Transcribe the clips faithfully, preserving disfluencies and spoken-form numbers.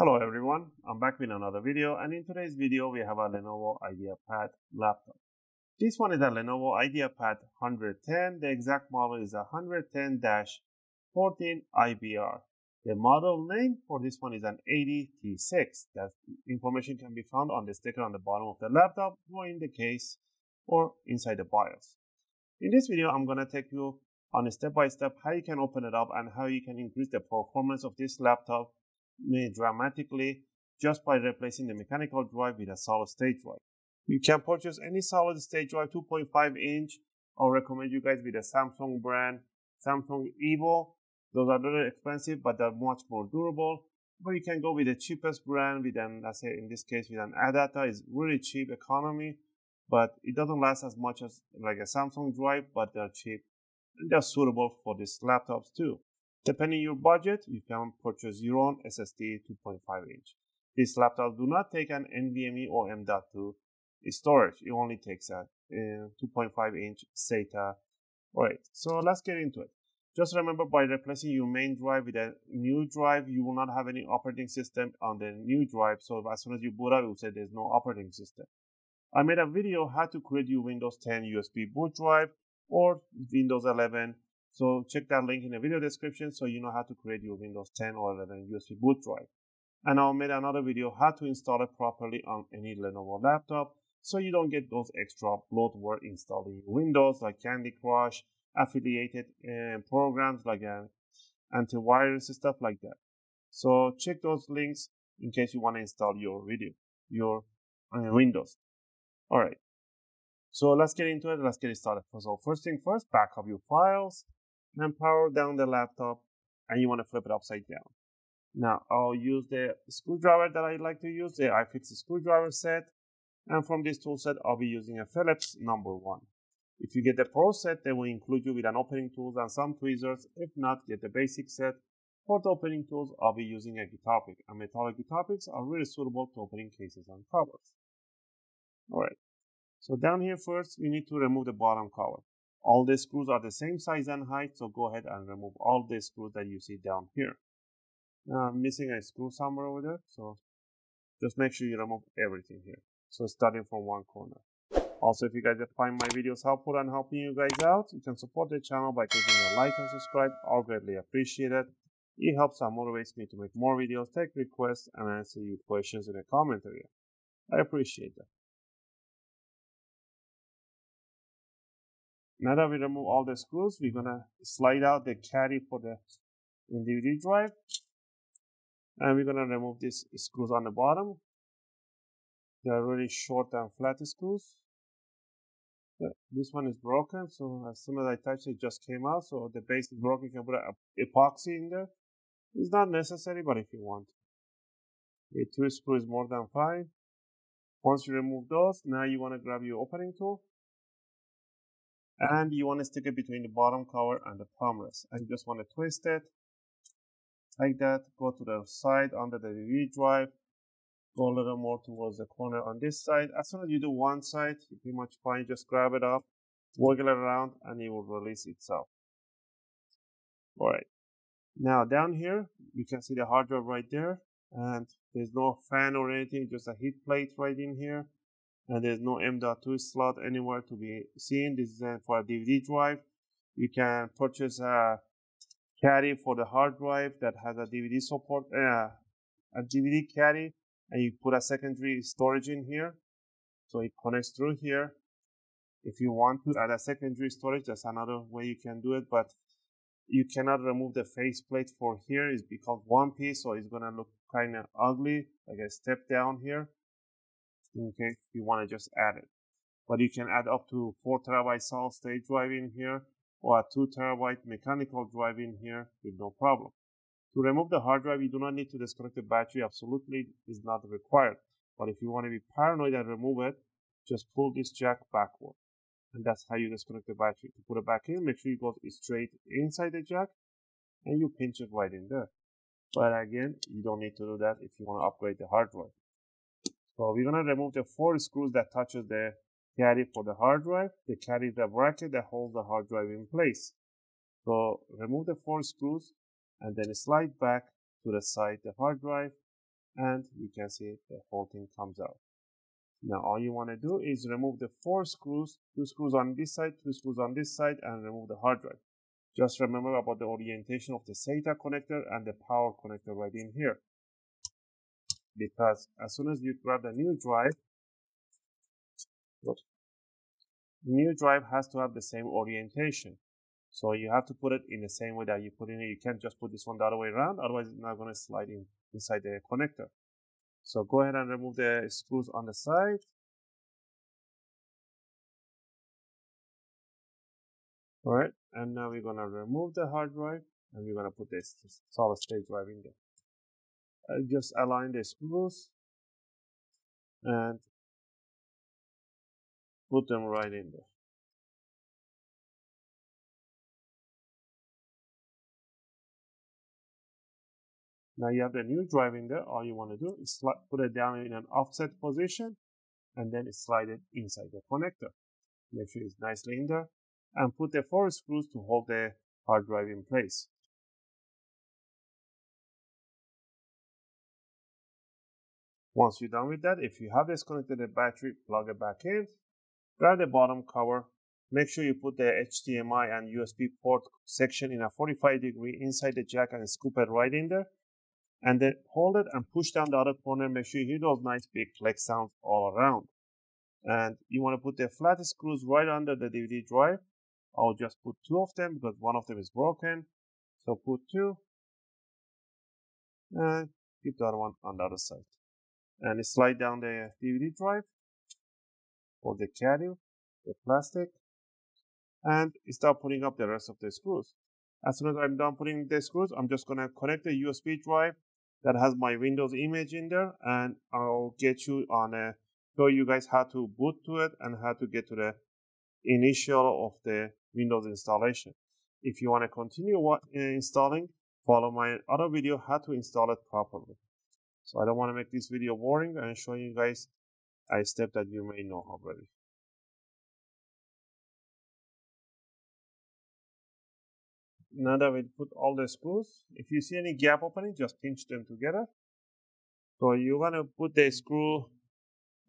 Hello everyone, I'm back with another video, and in today's video we have a Lenovo Ideapad laptop. This one is a Lenovo Ideapad one ten, the exact model is one ten dash fourteen I B R. The model name for this one is an eighty T six. That information can be found on the sticker on the bottom of the laptop or in the case or inside the BIOS. In this video I'm going to take you on a step-by-step how you can open it up and how you can increase the performance of this laptop dramatically just by replacing the mechanical drive with a solid state drive. You can purchase any solid state drive two point five inch. I'll recommend you guys with a Samsung brand, Samsung Evo. Those are very expensive, but they're much more durable. But you can go with the cheapest brand with an, let's say in this case with an Adata, is really cheap economy, but it doesn't last as much as like a Samsung drive, but they're cheap and they're suitable for these laptops too. Depending on your budget, you can purchase your own S S D two point five inch. These laptops do not take an N V M e or M dot two storage. It only takes a two point five inch SATA. Alright, so let's get into it. Just remember, by replacing your main drive with a new drive, you will not have any operating system on the new drive. So as soon as you boot up, it will say there's no operating system. I made a video how to create your Windows ten U S B boot drive or Windows eleven. So check that link in the video description so you know how to create your Windows ten or eleven U S B boot drive. And I'll make another video how to install it properly on any Lenovo laptop so you don't get those extra bloatware installing Windows like Candy Crush, affiliated uh, programs like uh, antivirus, stuff like that. So check those links in case you want to install your video, your uh, Windows. All right. So let's get into it. Let's get it started. So first thing first, back up your files. Then power down the laptop, and you want to flip it upside down. Now I'll use the screwdriver that I like to use, the iFixit screwdriver set, and from this tool set I'll be using a Phillips number one. If you get the Pro set, they will include you with an opening tools and some tweezers. If not, get the basic set. For the opening tools, I'll be using a guitar pick, and metallic guitar picks are really suitable to opening cases and covers. Alright, so down here first, we need to remove the bottom cover. All the screws are the same size and height, so go ahead and remove all the screws that you see down here. Now I'm missing a screw somewhere over there, so just make sure you remove everything here. So starting from one corner. Also, if you guys find my videos helpful and helping you guys out, you can support the channel by clicking the like and subscribe. I'll greatly appreciate it. It helps and motivates me to make more videos, take requests, and answer your questions in the comment area. I appreciate that. Now that we remove all the screws, we're gonna slide out the caddy for the D V D drive, and we're gonna remove these screws on the bottom. They're really short and flat screws. This one is broken, so as soon as I touched it, it just came out. So the base is broken. You can put an epoxy in there. It's not necessary, but if you want, a two screw is more than fine. Once you remove those, now you want to grab your opening tool. And you want to stick it between the bottom cover and the palm rest. And you just want to twist it like that. Go to the side under the D V D drive. Go a little more towards the corner on this side. As soon as you do one side, you're pretty much fine. Just grab it up, wiggle it around, and it will release itself. All right. Now down here, you can see the hard drive right there. And there's no fan or anything, just a heat plate right in here. And there's no M dot two slot anywhere to be seen. This is for a D V D drive. You can purchase a caddy for the hard drive that has a D V D support, uh, a D V D caddy, and you put a secondary storage in here. So it connects through here. If you want to add a secondary storage, that's another way you can do it, but you cannot remove the face plate for here. It's because one piece, so it's gonna look kind of ugly, like a step down here. In case you want to just add it, but you can add up to four terabyte solid state drive in here or a two terabyte mechanical drive in here with no problem. To remove the hard drive, you do not need to disconnect the battery. Absolutely is not required. But if you want to be paranoid and remove it, just pull this jack backward, and that's how you disconnect the battery. To put it back in, make sure you go straight inside the jack, and you pinch it right in there. But again, you don't need to do that if you want to upgrade the hard drive. So we're gonna remove the four screws that touches the caddy for the hard drive. The caddy is the bracket that holds the hard drive in place. So remove the four screws and then slide back to the side the hard drive and you can see the whole thing comes out. Now all you want to do is remove the four screws, two screws on this side, two screws on this side, and remove the hard drive. Just remember about the orientation of the SATA connector and the power connector right in here, because as soon as you grab the new drive, oops, new drive has to have the same orientation. So you have to put it in the same way that you put in it. You can't just put this one the other way around, otherwise it's not going to slide in inside the connector. So go ahead and remove the screws on the side. All right, and now we're gonna remove the hard drive and we're gonna put this solid state drive in there. I'll just align the screws and put them right in there. Now you have the new drive in there. All you want to do is slide, put it down in an offset position and then slide it inside the connector. Make sure it's nicely in there and put the four screws to hold the hard drive in place. Once you're done with that, if you have disconnected the battery, plug it back in, grab the bottom cover, make sure you put the H D M I and U S B port section in a forty-five degree inside the jack and scoop it right in there, and then hold it and push down the other corner. Make sure you hear those nice big click sounds all around. And you want to put the flat screws right under the D V D drive. I'll just put two of them because one of them is broken. So put two and keep the other one on the other side. And slide down the D V D drive or the caddy, the plastic, and start putting up the rest of the screws. As soon as I'm done putting the screws, I'm just going to connect the U S B drive that has my Windows image in there, and I'll get you on a show you guys how to boot to it and how to get to the initial of the Windows installation. If you want to continue what, uh, installing, follow my other video how to install it properly. So I don't want to make this video boring and show you guys a step that you may know already. Now that we put all the screws, if you see any gap opening, just pinch them together. So you're going to put the screw,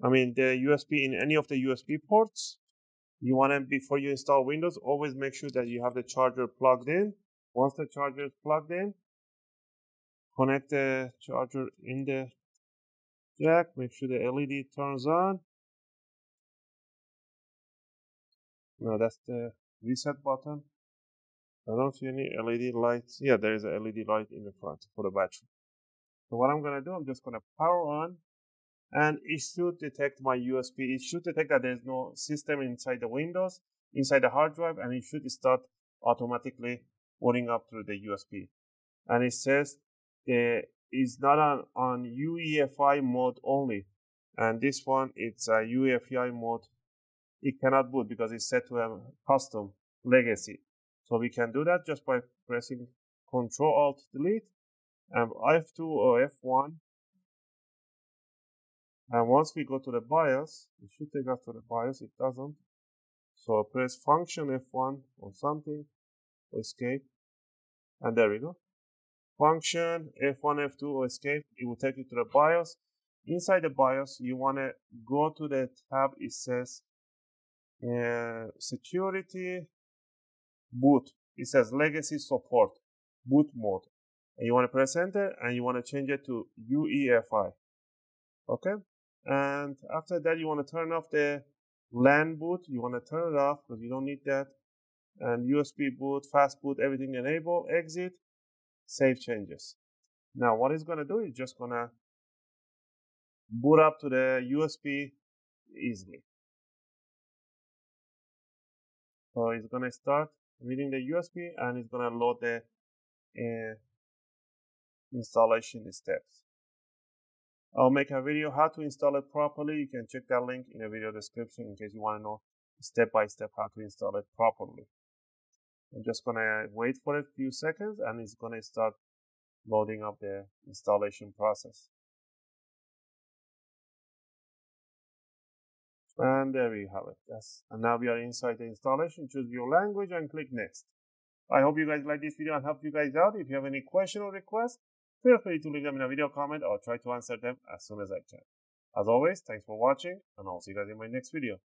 I mean the U S B in any of the U S B ports. You want to, before you install Windows, always make sure that you have the charger plugged in. Once the charger is plugged in, connect the charger in the jack, make sure the L E D turns on. Now that's the reset button. I don't see any L E D lights. Yeah, there is a L E D light in the front for the battery. So what I'm going to do, I'm just going to power on, and it should detect my U S B. It should detect that there's no system inside the Windows, inside the hard drive, and it should start automatically booting up through the U S B. And it says it is not on, on U E F I mode only. And this one, it's a U E F I mode. It cannot boot because it's set to a custom legacy. So we can do that just by pressing Control Alt Delete and F two or F one. And once we go to the BIOS, it should take us to the BIOS, it doesn't. So press Function F one or something, Escape, and there we go. Function F one, F two or Escape, it will take you to the BIOS. Inside the BIOS, you want to go to the tab, it says uh, Security, Boot. It says legacy support boot mode, and you want to press enter and you want to change it to U E F I. Okay, and after that you want to turn off the LAN boot. You want to turn it off because you don't need that. And U S B boot, fast boot, everything enable, exit, save changes. Now what it's going to do is just going to boot up to the U S B easily. So it's going to start reading the U S B and it's going to load the uh, installation steps. I'll make a video how to install it properly. You can check that link in the video description in case you want to know step by step how to install it properly. I'm just going to wait for a few seconds and it's going to start loading up the installation process. And there we have it. Yes. And now we are inside the installation. Choose your language and click next. I hope you guys like this video and helped you guys out. If you have any question or request, Feel free to leave them in a video comment or try to answer them as soon as I can. As always, thanks for watching, and I'll see you guys in my next video.